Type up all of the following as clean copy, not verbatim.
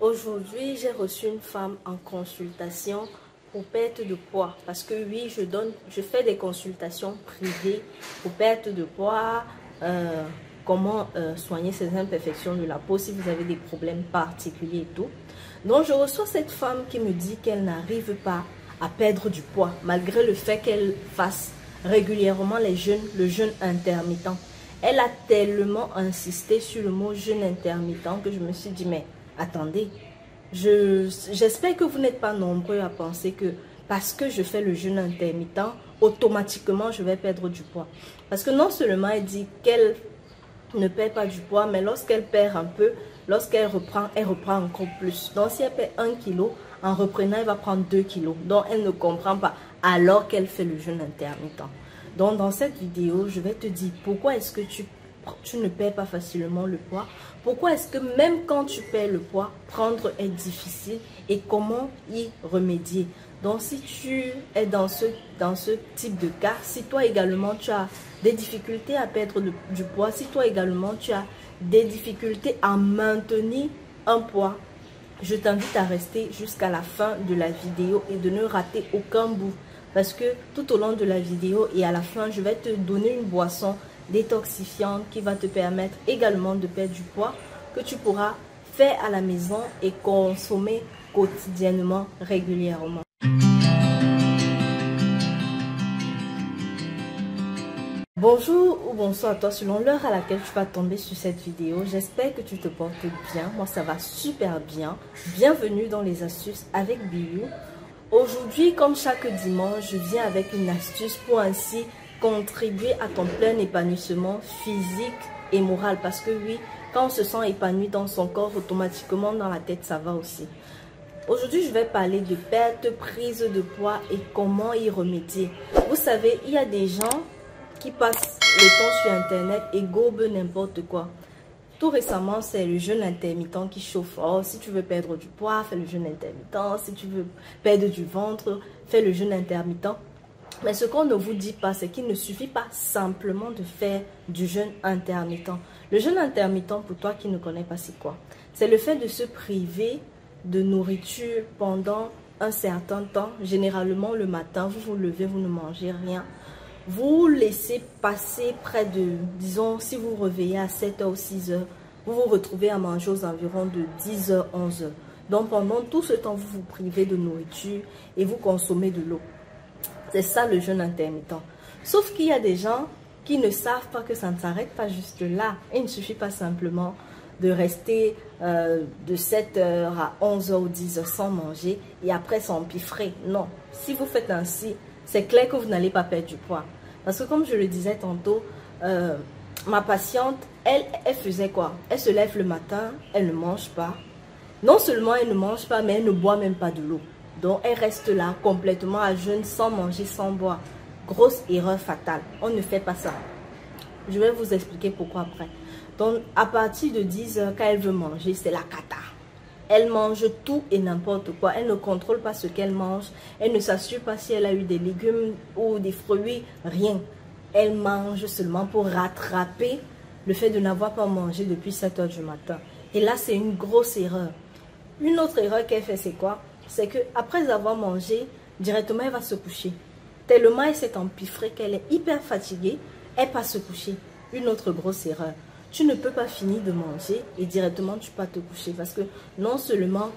Aujourd'hui, j'ai reçu une femme en consultation pour perte de poids. Parce que oui, je fais des consultations privées pour perte de poids, comment soigner ses imperfections de la peau si vous avez des problèmes particuliers et tout. Donc, je reçois cette femme qui me dit qu'elle n'arrive pas à perdre du poids, malgré le fait qu'elle fasse régulièrement le jeûne intermittent. Elle a tellement insisté sur le mot jeûne intermittent que je me suis dit, mais attendez, j'espère que vous n'êtes pas nombreux à penser que parce que je fais le jeûne intermittent, automatiquement je vais perdre du poids. Parce que non seulement elle dit qu'elle ne perd pas du poids, mais lorsqu'elle perd un peu, lorsqu'elle reprend, elle reprend encore plus. Donc si elle perd 1 kg, en reprenant, elle va prendre 2 kg. Donc elle ne comprend pas alors qu'elle fait le jeûne intermittent. Donc dans cette vidéo, je vais te dire pourquoi est-ce que tu ne perds pas facilement le poids. Pourquoi est-ce que même quand tu perds le poids, prendre est difficile et comment y remédier. Donc si tu es dans ce type de cas, si toi également tu as des difficultés à perdre du poids, si toi également tu as des difficultés à maintenir un poids, je t'invite à rester jusqu'à la fin de la vidéo et de ne rater aucun bout. Parce que tout au long de la vidéo et à la fin, je vais te donner une boisson détoxifiante qui va te permettre également de perdre du poids que tu pourras faire à la maison et consommer quotidiennement, régulièrement. Bonjour ou bonsoir à toi selon l'heure à laquelle tu vas tomber sur cette vidéo. J'espère que tu te portes bien. Moi, ça va super bien. Bienvenue dans les astuces avec Billou. Aujourd'hui, comme chaque dimanche, je viens avec une astuce pour ainsi contribuer à ton plein épanouissement physique et moral, parce que oui, quand on se sent épanoui dans son corps, automatiquement dans la tête ça va aussi. Aujourd'hui, je vais parler de perte, prise de poids et comment y remédier. Vous savez, il y a des gens qui passent le temps sur internet et gobent n'importe quoi. Tout récemment, c'est le jeûne intermittent qui chauffe. Oh, si tu veux perdre du poids, fais le jeûne intermittent. Si tu veux perdre du ventre, fais le jeûne intermittent. Mais ce qu'on ne vous dit pas, c'est qu'il ne suffit pas simplement de faire du jeûne intermittent. Le jeûne intermittent, pour toi qui ne connais pas, c'est quoi? C'est le fait de se priver de nourriture pendant un certain temps. Généralement, le matin, vous vous levez, vous ne mangez rien. Vous laissez passer près de, disons, si vous vous réveillez à 7h ou 6h, vous vous retrouvez à manger aux environs de 10h, 11h. Donc pendant tout ce temps, vous vous privez de nourriture et vous consommez de l'eau. C'est ça le jeûne intermittent. Sauf qu'il y a des gens qui ne savent pas que ça ne s'arrête pas juste là. Et il ne suffit pas simplement de rester de 7h à 11h ou 10h sans manger et après s'empiffrer. Non, si vous faites ainsi, c'est clair que vous n'allez pas perdre du poids. Parce que comme je le disais tantôt, ma patiente, elle faisait quoi? Elle se lève le matin, elle ne mange pas. Non seulement elle ne mange pas, mais elle ne boit même pas de l'eau. Donc elle reste là complètement à jeûne, sans manger, sans boire. Grosse erreur fatale. On ne fait pas ça. Je vais vous expliquer pourquoi après. Donc à partir de 10h, quand elle veut manger, c'est la cata. Elle mange tout et n'importe quoi. Elle ne contrôle pas ce qu'elle mange. Elle ne s'assure pas si elle a eu des légumes ou des fruits. Rien. Elle mange seulement pour rattraper le fait de n'avoir pas mangé depuis 7h du matin. Et là, c'est une grosse erreur. Une autre erreur qu'elle fait, c'est quoi? C'est qu'après avoir mangé, directement, elle va se coucher. Tellement elle s'est empiffrée qu'elle est hyper fatiguée. Elle passe se coucher. Une autre grosse erreur. Tu ne peux pas finir de manger et directement tu peux te coucher parce que non seulement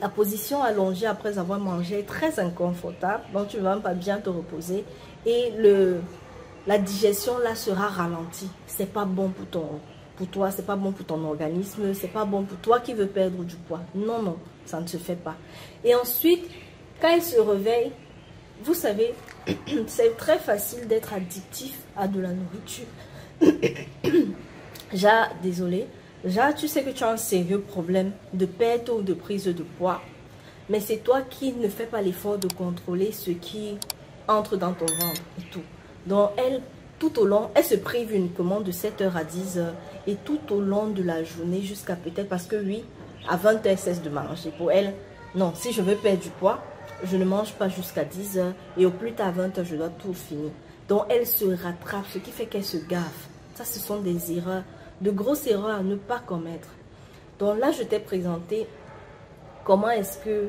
la position allongée après avoir mangé est très inconfortable, donc tu ne vas pas bien te reposer et la digestion là sera ralentie. Ce n'est pas bon pour toi, ce n'est pas bon pour ton organisme, ce n'est pas bon pour toi qui veux perdre du poids. Non, non, ça ne se fait pas. Et ensuite, quand elle se réveille, vous savez, c'est très facile d'être addictif à de la nourriture. Ja, désolé. Ja, tu sais que tu as un sérieux problème de perte ou de prise de poids. Mais c'est toi qui ne fais pas l'effort de contrôler ce qui entre dans ton ventre et tout. Donc, elle, tout au long, elle se prive uniquement de 7h à 10h. Et tout au long de la journée jusqu'à peut-être, parce que oui, à 20h, elle cesse de manger. Pour elle, non, si je veux perdre du poids, je ne mange pas jusqu'à 10h. Et au plus tard, à 20h, je dois tout finir. Donc, elle se rattrape, ce qui fait qu'elle se gaffe. Ça, ce sont des erreurs. De grosses erreurs à ne pas commettre. Donc là, je t'ai présenté comment est-ce que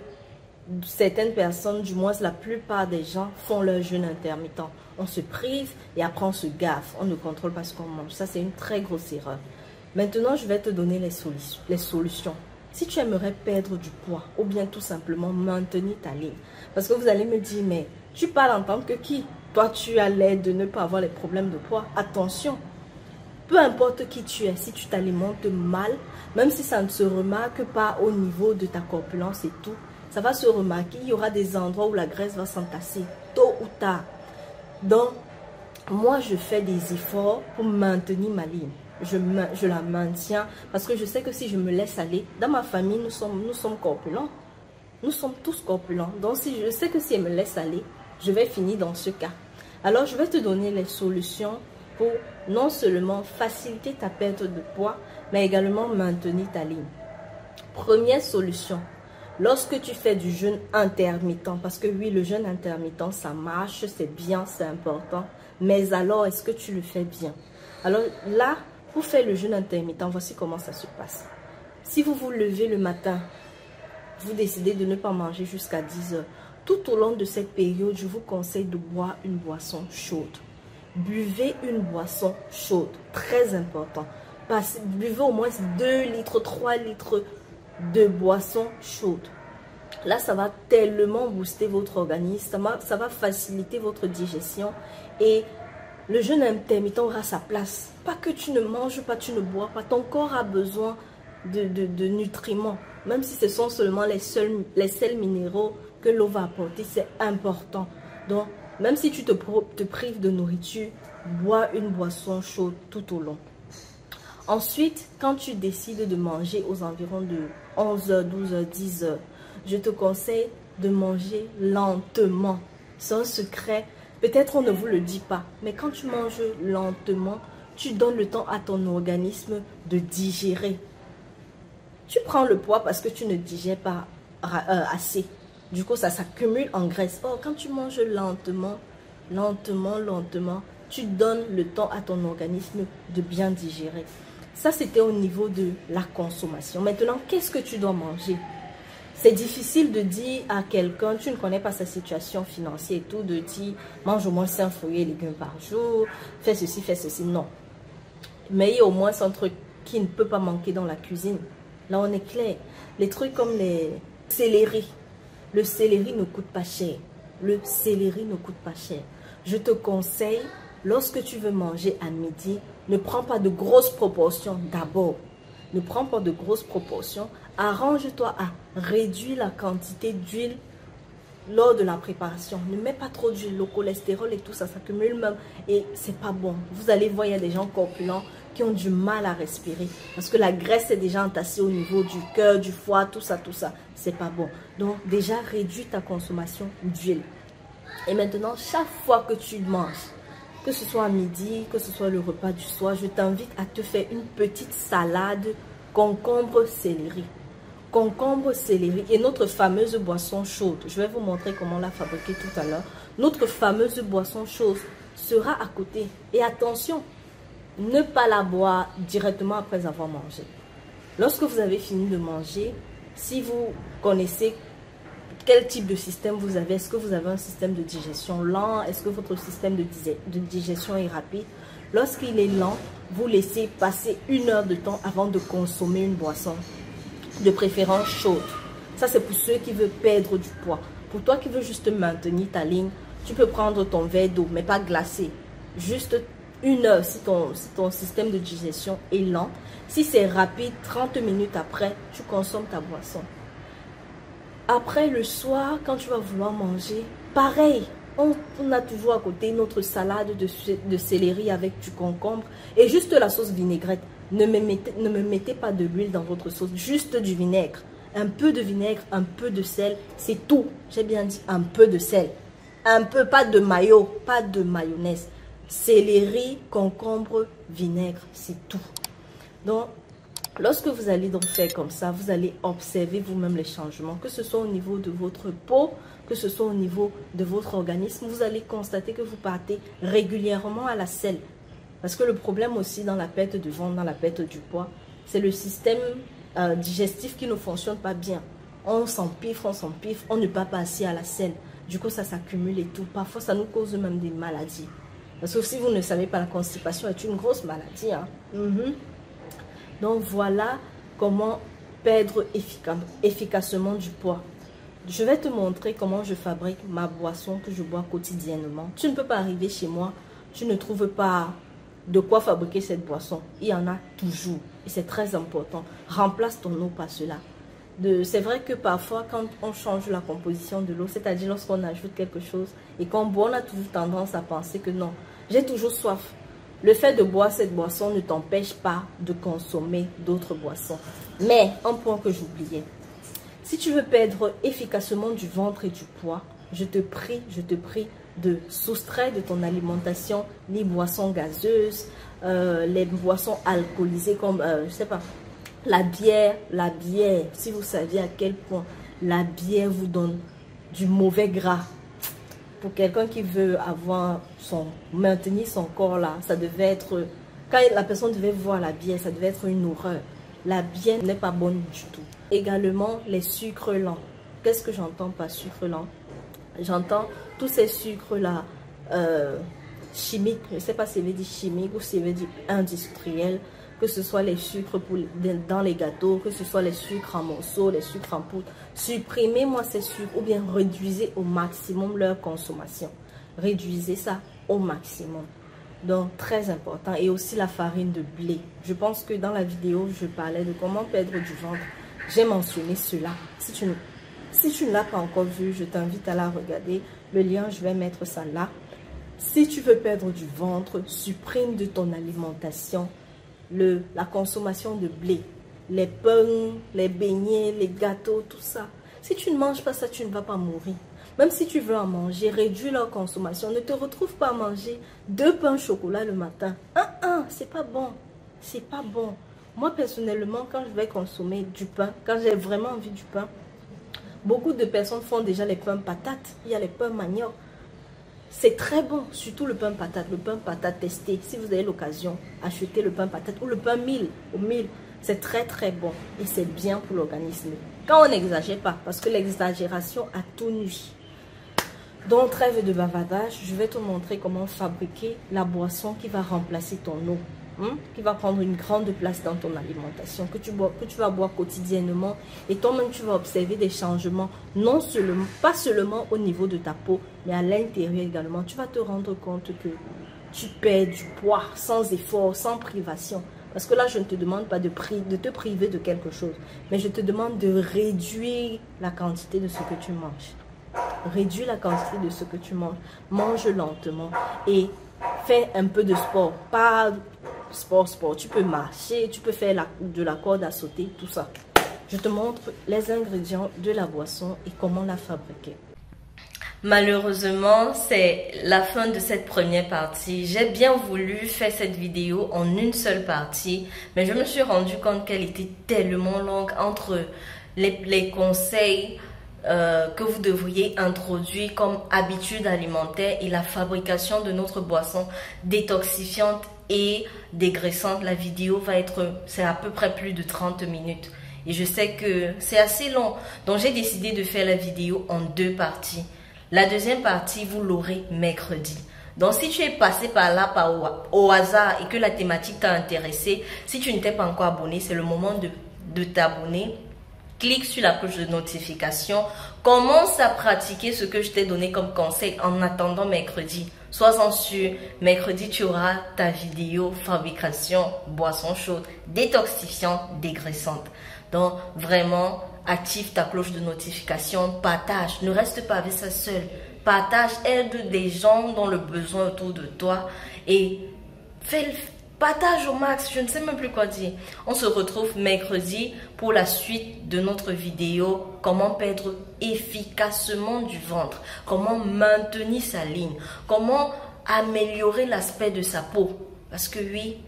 certaines personnes, du moins la plupart des gens, font leur jeûne intermittent. On se prive et après on se gaffe, on ne contrôle pas ce qu'on mange. Ça, c'est une très grosse erreur. Maintenant, je vais te donner les solutions. Si tu aimerais perdre du poids ou bien tout simplement maintenir ta ligne. Parce que vous allez me dire, mais tu parles en tant que qui? Toi, tu as l'air de ne pas avoir les problèmes de poids. Attention, peu importe qui tu es, si tu t'alimentes mal, même si ça ne se remarque pas au niveau de ta corpulence et tout, ça va se remarquer. Il y aura des endroits où la graisse va s'entasser, tôt ou tard. Donc, moi, je fais des efforts pour maintenir ma ligne. Je la maintiens parce que je sais que si je me laisse aller, dans ma famille, nous sommes corpulents. Nous sommes tous corpulents. Donc, je sais que si elle me laisse aller, je vais finir dans ce cas. Alors, je vais te donner les solutions pour non seulement faciliter ta perte de poids, mais également maintenir ta ligne. Première solution, lorsque tu fais du jeûne intermittent, parce que oui, le jeûne intermittent, ça marche, c'est bien, c'est important, mais alors, est-ce que tu le fais bien? Alors là, pour faire le jeûne intermittent, voici comment ça se passe. Si vous vous levez le matin, vous décidez de ne pas manger jusqu'à 10 heures. Tout au long de cette période, je vous conseille de boire une boisson chaude. Buvez une boisson chaude, très important. Buvez au moins 2 litres, 3 litres de boisson chaude. Là, ça va tellement booster votre organisme, ça va faciliter votre digestion et le jeûne intermittent aura sa place. Pas que tu ne manges pas, tu ne bois pas, ton corps a besoin de nutriments. Même si ce sont seulement les sels minéraux que l'eau va apporter, c'est important. Donc, même si tu te prives de nourriture, bois une boisson chaude tout au long. Ensuite, quand tu décides de manger aux environs de 11h, 12h, 10h, je te conseille de manger lentement. C'est un secret, peut-être on ne vous le dit pas, mais quand tu manges lentement, tu donnes le temps à ton organisme de digérer. Tu prends le poids parce que tu ne digères pas assez. Du coup, ça s'accumule en graisse. Or, quand tu manges lentement, tu donnes le temps à ton organisme de bien digérer. Ça, c'était au niveau de la consommation. Maintenant, qu'est-ce que tu dois manger? C'est difficile de dire à quelqu'un, tu ne connais pas sa situation financière et tout, de dire, mange au moins 5 fruits et légumes par jour, fais ceci, fais ceci. Non. Mais il y a au moins un truc qui ne peut pas manquer dans la cuisine. Là, on est clair. Les trucs comme les céleri. Le céleri ne coûte pas cher. Le céleri ne coûte pas cher. Je te conseille, lorsque tu veux manger à midi, ne prends pas de grosses proportions d'abord. Ne prends pas de grosses proportions. Arrange-toi à réduire la quantité d'huile lors de la préparation. Ne mets pas trop d'huile. Le cholestérol et tout, ça s'accumule même. Et c'est pas bon. Vous allez voir, il y a des gens corpulents qui ont du mal à respirer parce que la graisse est déjà entassée au niveau du cœur, du foie, tout ça, c'est pas bon. Donc déjà réduis ta consommation d'huile. Et maintenant, chaque fois que tu manges, que ce soit à midi, que ce soit le repas du soir, je t'invite à te faire une petite salade concombre céleri. Concombre céleri et notre fameuse boisson chaude. Je vais vous montrer comment la fabriquer tout à l'heure. Notre fameuse boisson chaude sera à côté et attention, ne pas la boire directement après avoir mangé. Lorsque vous avez fini de manger, si vous connaissez quel type de système vous avez, est-ce que vous avez un système de digestion lent, est-ce que votre système de digestion est rapide, lorsqu'il est lent, vous laissez passer 1 heure de temps avant de consommer une boisson, de préférence chaude. Ça, c'est pour ceux qui veulent perdre du poids. Pour toi qui veux juste maintenir ta ligne, tu peux prendre ton verre d'eau, mais pas glacé, juste 1 heure si ton système de digestion est lent. Si c'est rapide, 30 minutes après, tu consommes ta boisson. Après, le soir, quand tu vas vouloir manger, pareil, on a toujours à côté notre salade de céleri avec du concombre et juste la sauce vinaigrette. Ne me mettez pas de l'huile dans votre sauce, juste du vinaigre. Un peu de vinaigre, un peu de sel, c'est tout. J'ai bien dit un peu de sel. Un peu, pas de mayo, pas de mayonnaise. Céleri, concombre, vinaigre, c'est tout. Donc, lorsque vous allez donc faire comme ça, vous allez observer vous-même les changements, que ce soit au niveau de votre peau, que ce soit au niveau de votre organisme, vous allez constater que vous partez régulièrement à la selle. Parce que le problème aussi dans la perte de ventre, dans la perte du poids, c'est le système digestif qui ne fonctionne pas bien. on s'empiffe, on ne peut pas passer à la scène. Du coup, ça s'accumule et tout. Parfois, ça nous cause même des maladies. Sauf si vous ne savez pas, la constipation est une grosse maladie. Hein. Donc, voilà comment perdre efficacement du poids. Je vais te montrer comment je fabrique ma boisson que je bois quotidiennement. Tu ne peux pas arriver chez moi, tu ne trouves pas de quoi fabriquer cette boisson. Il y en a toujours et c'est très important. Remplace ton eau par cela. C'est vrai que parfois, quand on change la composition de l'eau, c'est-à-dire lorsqu'on ajoute quelque chose et qu'on boit, on a toujours tendance à penser que non, j'ai toujours soif. Le fait de boire cette boisson ne t'empêche pas de consommer d'autres boissons. Mais, un point que j'oubliais, si tu veux perdre efficacement du ventre et du poids, je te prie de soustraire de ton alimentation les boissons gazeuses, les boissons alcoolisées comme, je sais pas, la bière, si vous saviez à quel point la bière vous donne du mauvais gras. Pour quelqu'un qui veut avoir maintenir son corps là, ça devait être, quand la personne devait voir la bière, ça devait être une horreur. La bière n'est pas bonne du tout. Également, les sucres lents. Qu'est-ce que j'entends par sucre lent? J'entends tous ces sucres là, chimiques, je ne sais pas si c'est dit chimique ou si c'est dit industriel. Que ce soit les sucres dans les gâteaux, que ce soit les sucres en morceaux, les sucres en poudre. Supprimez-moi ces sucres ou bien réduisez au maximum leur consommation. Réduisez ça au maximum. Donc, très important. Et aussi la farine de blé. Je pense que dans la vidéo, je parlais de comment perdre du ventre. J'ai mentionné cela. Si tu ne l'as pas encore vu, je t'invite à la regarder. Le lien, je vais mettre ça là. Si tu veux perdre du ventre, supprime de ton alimentation la consommation de blé, les pains, les beignets, les gâteaux, tout ça. Si tu ne manges pas ça, tu ne vas pas mourir. Même si tu veux en manger, réduis leur consommation. Ne te retrouve pas à manger 2 pains au chocolat le matin. C'est pas bon. C'est pas bon. Moi, personnellement, quand je vais consommer du pain, quand j'ai vraiment envie du pain, beaucoup de personnes font déjà les pains patates. Il y a les pains manioc. C'est très bon, surtout le pain patate. Le pain patate testé. Si vous avez l'occasion, achetez le pain patate ou le pain mille au mille. C'est très très bon et c'est bien pour l'organisme. Quand on n'exagère pas, parce que l'exagération a tout nuit. Donc, trêve de bavardage, je vais te montrer comment fabriquer la boisson qui va remplacer ton eau, qui va prendre une grande place dans ton alimentation, que tu vas boire quotidiennement. Et toi-même, tu vas observer des changements, pas seulement au niveau de ta peau, mais à l'intérieur également. Tu vas te rendre compte que tu perds du poids sans effort, sans privation. Parce que là, je ne te demande pas de te priver de quelque chose, mais je te demande de réduire la quantité de ce que tu manges. Réduis la quantité de ce que tu manges. Mange lentement et fais un peu de sport. Pas sport. Tu peux marcher, tu peux faire de la corde à sauter, tout ça. Je te montre les ingrédients de la boisson et comment la fabriquer. Malheureusement, c'est la fin de cette première partie. J'ai bien voulu faire cette vidéo en une seule partie, mais je me suis rendu compte qu'elle était tellement longue entre les conseils que vous devriez introduire comme habitude alimentaire et la fabrication de notre boisson détoxifiante et dégraissante. La vidéo va être, c'est à peu près plus de 30 minutes. Et je sais que c'est assez long. Donc j'ai décidé de faire la vidéo en 2 parties. La deuxième partie, vous l'aurez mercredi. Donc si tu es passé par là au hasard et que la thématique t'a intéressé, si tu ne t'es pas encore abonné, c'est le moment de t'abonner. Clique sur la cloche de notification. Commence à pratiquer ce que je t'ai donné comme conseil en attendant mercredi. Sois-en sûr, mercredi, tu auras ta vidéo fabrication boisson chaude, détoxifiante, dégraissante. Donc, vraiment, active ta cloche de notification, partage. Ne reste pas avec ça seul. Partage, aide des gens dont le besoin autour de toi et partage au max, je ne sais même plus quoi dire. On se retrouve mercredi pour la suite de notre vidéo. Comment perdre efficacement du ventre. Comment maintenir sa ligne. Comment améliorer l'aspect de sa peau. Parce que oui,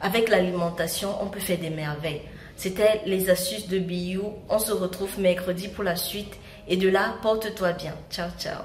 avec l'alimentation, on peut faire des merveilles. C'était les astuces de Billou. On se retrouve mercredi pour la suite. Et de là, porte-toi bien. Ciao, ciao.